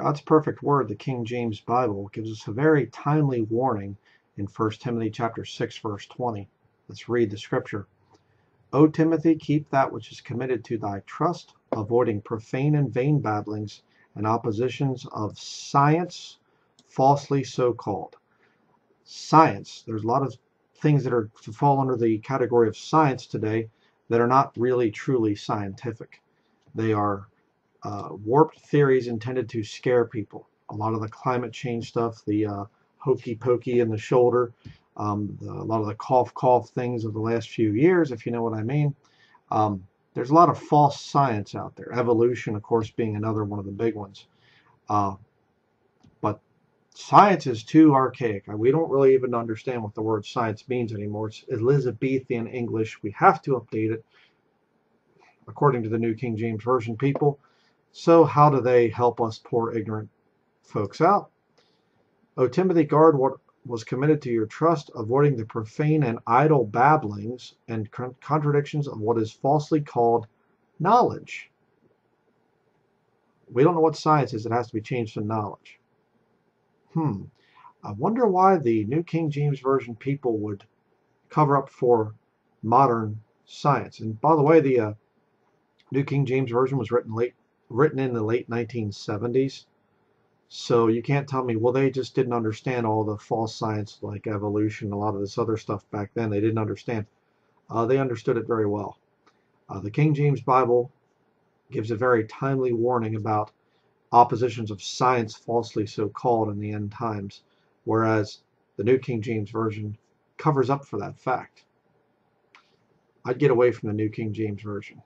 God's perfect word, the King James Bible, gives us a very timely warning in 1 Timothy chapter 6, verse 20. Let's read the scripture. O Timothy, keep that which is committed to thy trust, avoiding profane and vain babblings and oppositions of science, falsely so-called. Science, there's a lot of things that are to fall under the category of science today that are not really truly scientific. They are warped theories intended to scare people. A lot of the climate change stuff, the hokey pokey in the shoulder, a lot of the cough things of the last few years, if you know what I mean. There's a lot of false science out there. Evolution, of course, being another one of the big ones. But science is too archaic. We don't really even understand what the word science means anymore. It's Elizabethan English. We have to update it according to the New King James Version people. So how do they help us poor ignorant folks out? O Timothy, guard what was committed to your trust, avoiding the profane and idle babblings and contradictions of what is falsely called knowledge. We don't know what science is. It has to be changed to knowledge. I wonder why the New King James Version people would cover up for modern science. And by the way, the New King James Version was written in the late 1970s. So you can't tell me, well, they just didn't understand all the false science like evolution, a lot of this other stuff back then. They didn't understand. They understood it very well. The King James Bible gives a very timely warning about oppositions of science falsely so-called in the end times, whereas the New King James Version covers up for that fact. I'd get away from the New King James Version.